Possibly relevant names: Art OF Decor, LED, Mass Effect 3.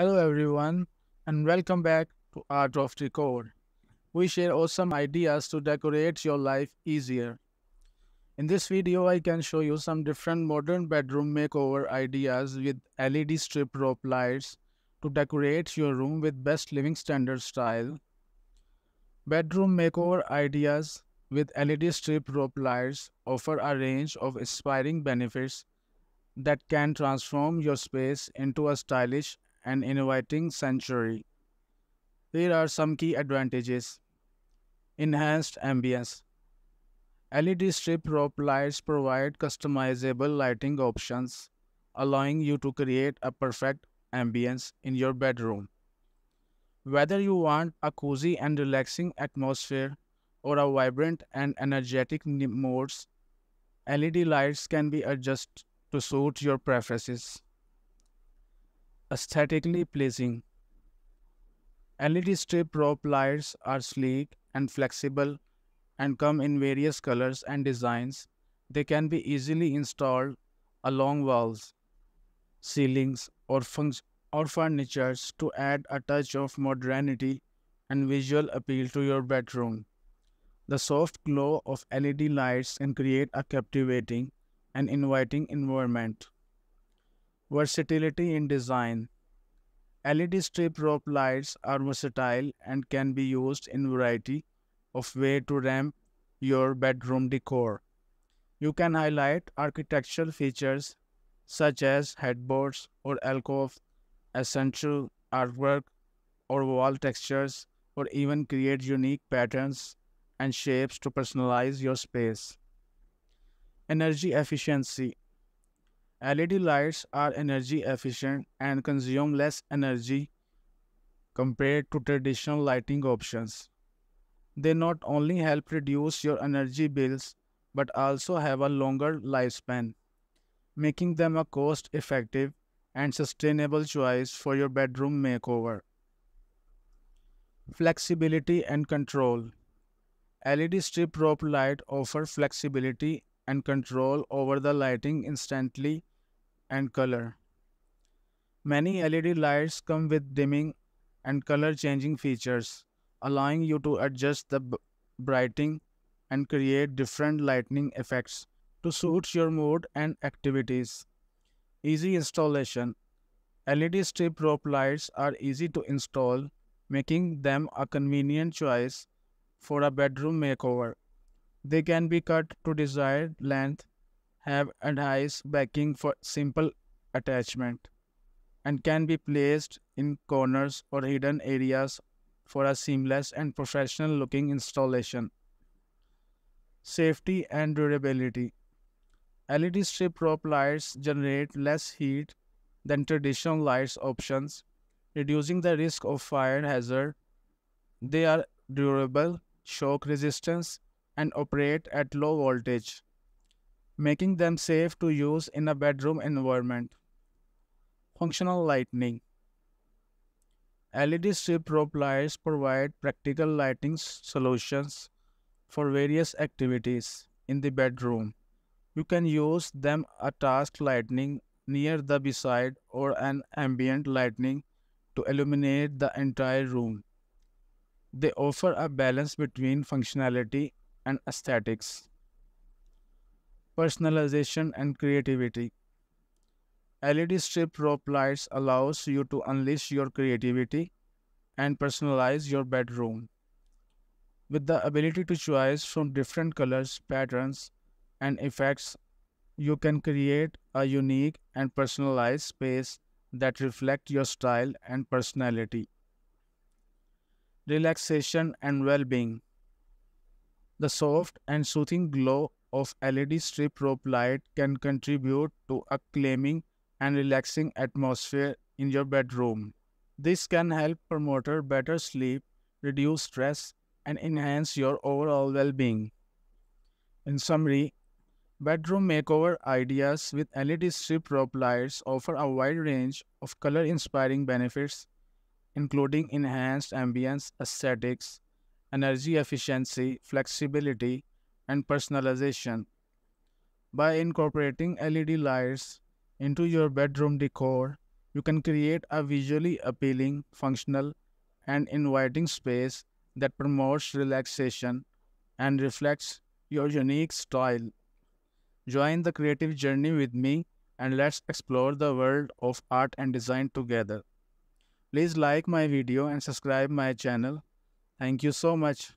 Hello everyone and welcome back to Art of Decor. We share awesome ideas to decorate your life easier. In this video, I can show you some different modern bedroom makeover ideas with LED strip rope lights to decorate your room with best living standard style. Bedroom makeover ideas with LED strip rope lights offer a range of inspiring benefits that can transform your space into a stylish and inviting sanctuary. Here are some key advantages. Enhanced ambience. LED strip rope lights provide customizable lighting options, allowing you to create a perfect ambience in your bedroom. Whether you want a cozy and relaxing atmosphere or a vibrant and energetic moods, LED lights can be adjusted to suit your preferences. Aesthetically pleasing. LED strip rope lights are sleek and flexible and come in various colors and designs. They can be easily installed along walls, ceilings, or furniture to add a touch of modernity and visual appeal to your bedroom. The soft glow of LED lights can create a captivating and inviting environment. Versatility in design. LED strip rope lights are versatile and can be used in a variety of ways to ramp your bedroom decor. You can highlight architectural features such as headboards or alcoves, essential artwork or wall textures, or even create unique patterns and shapes to personalize your space. Energy efficiency. LED lights are energy efficient and consume less energy compared to traditional lighting options. They not only help reduce your energy bills but also have a longer lifespan, making them a cost-effective and sustainable choice for your bedroom makeover. Flexibility and control. LED strip rope light offer flexibility and control over the lighting instantly and color. Many LED lights come with dimming and color changing features, allowing you to adjust the brightening and create different lighting effects to suit your mood and activities. Easy installation. LED strip rope lights are easy to install, making them a convenient choice for a bedroom makeover. They can be cut to desired length, have adhesive backing for simple attachment, and can be placed in corners or hidden areas for a seamless and professional looking installation. Safety and durability. LED strip rope lights generate less heat than traditional lights options, reducing the risk of fire hazard. They are durable, shock resistance, and operate at low voltage, making them safe to use in a bedroom environment. Functional lighting. LED strip rope lights provide practical lighting solutions for various activities in the bedroom. You can use them as task lighting near the bedside or an ambient lighting to illuminate the entire room. They offer a balance between functionality and aesthetics. Personalization and creativity. LED strip rope lights allows you to unleash your creativity and personalize your bedroom. With the ability to choose from different colors, patterns, and effects, you can create a unique and personalized space that reflects your style and personality. Relaxation and well-being. The soft and soothing glow of LED strip rope light can contribute to a calming and relaxing atmosphere in your bedroom. This can help promote better sleep, reduce stress, and enhance your overall well-being. In summary, bedroom makeover ideas with LED strip rope lights offer a wide range of color-inspiring benefits, including enhanced ambience, aesthetics, energy efficiency, flexibility, and personalization. By incorporating LED lights into your bedroom decor, You can create a visually appealing, functional, and inviting space that promotes relaxation and reflects your unique style. Join the creative journey with me and let's explore the world of art and design together. Please like my video and subscribe my channel. Thank you so much.